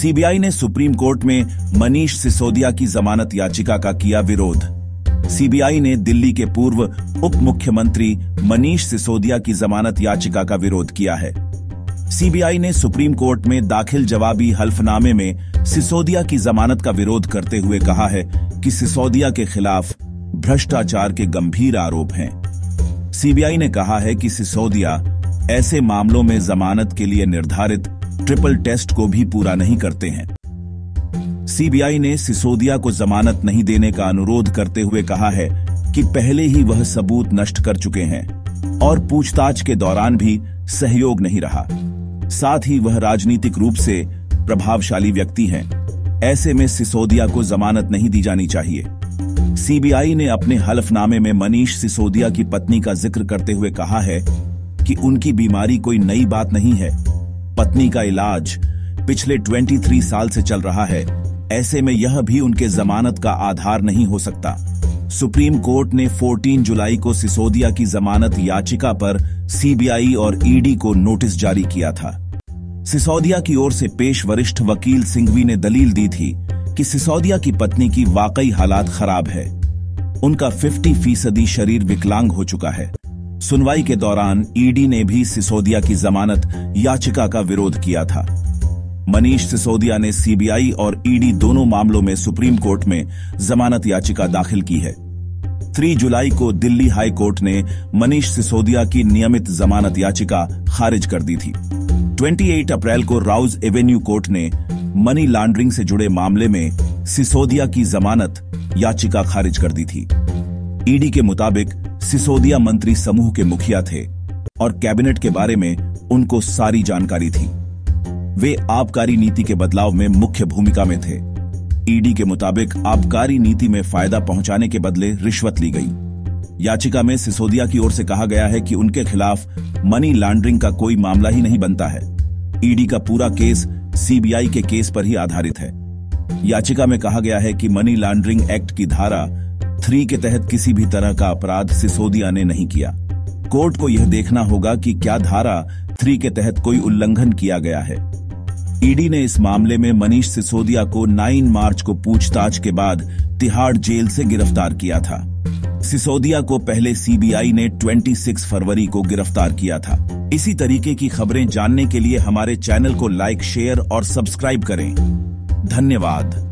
CBI ने supreme court में मनीष सिसोदिया की जमानत याचिका का किया विरोध। सीबीआई ने दिल्ली के पूर्व उप मुख्यमंत्री मनीष सिसोदिया की जमानत याचिका का विरोध किया है। सीबीआई ने सुप्रीम कोर्ट में दाखिल जवाबी हल्फनामे में सिसोदिया की जमानत का विरोध करते हुए कहा है कि सिसोदिया के खिलाफ भ्रष्टाचार के गंभीर आरोप हैं। सीबीआई ने कहा है कि सिसोदिया ऐसे मामलों में जमानत के लिए निर्धारित ट्रिपल टेस्ट को भी पूरा नहीं करते हैं। सीबीआई ने सिसोदिया को जमानत नहीं देने का अनुरोध करते हुए कहा है कि पहले ही वह सबूत नष्ट कर चुके हैं और पूछताछ के दौरान भी सहयोग नहीं रहा। साथ ही वह राजनीतिक रूप से प्रभावशाली व्यक्ति हैं। ऐसे में सिसोदिया को जमानत नहीं दी जानी चाहिए। सीबीआई ने अपने हलफनामे में मनीष सिसोदिया की पत्नी का जिक्र करते हुए कहा है कि उनकी बीमारी कोई नई बात नहीं है। पत्नी का इलाज पिछले 23 साल से चल रहा है। ऐसे में यह भी उनके जमानत का आधार नहीं हो सकता। सुप्रीम कोर्ट ने 14 जुलाई को सिसोदिया की जमानत याचिका पर सीबीआई और ईडी को नोटिस जारी किया था। सिसोदिया की ओर से पेश वरिष्ठ वकील सिंघवी ने दलील दी थी कि सिसोदिया की पत्नी की वाकई हालात खराब है। उनका 50% शरीर विकलांग हो चुका है। सुनवाई के दौरान ईडी ने भी सिसोदिया की जमानत याचिका का विरोध किया था। मनीष सिसोदिया ने सीबीआई और ईडी दोनों मामलों में सुप्रीम कोर्ट में जमानत याचिका दाखिल की है। 3 जुलाई को दिल्ली हाई कोर्ट ने मनीष सिसोदिया की नियमित जमानत याचिका खारिज कर दी थी। 28 अप्रैल को राउज एवेन्यू कोर्ट ने मनी लॉन्ड्रिंग से जुड़े मामले में सिसोदिया की जमानत याचिका खारिज कर दी थी। ईडी के मुताबिक सिसोदिया मंत्री समूह के मुखिया थे और कैबिनेट के बारे में उनको सारी जानकारी थी। वे आबकारी नीति के बदलाव में मुख्य भूमिका में थे। ईडी के मुताबिक आबकारी नीति में फायदा पहुंचाने के बदले रिश्वत ली गई। याचिका में सिसोदिया की ओर से कहा गया है कि उनके खिलाफ मनी लॉन्ड्रिंग का कोई मामला ही नहीं बनता है। ईडी का पूरा केस सीबीआई के केस पर ही आधारित है। याचिका में कहा गया है कि मनी लॉन्ड्रिंग एक्ट की धारा 3 के तहत किसी भी तरह का अपराध सिसोदिया ने नहीं किया। कोर्ट को यह देखना होगा कि क्या धारा 3 के तहत कोई उल्लंघन किया गया है। ईडी ने इस मामले में मनीष सिसोदिया को 9 मार्च को पूछताछ के बाद तिहाड़ जेल से गिरफ्तार किया था। सिसोदिया को पहले सीबीआई ने 26 फरवरी को गिरफ्तार किया था। इसी तरीके की खबरें जानने के लिए हमारे चैनल को लाइक, शेयर और सब्सक्राइब करें। धन्यवाद।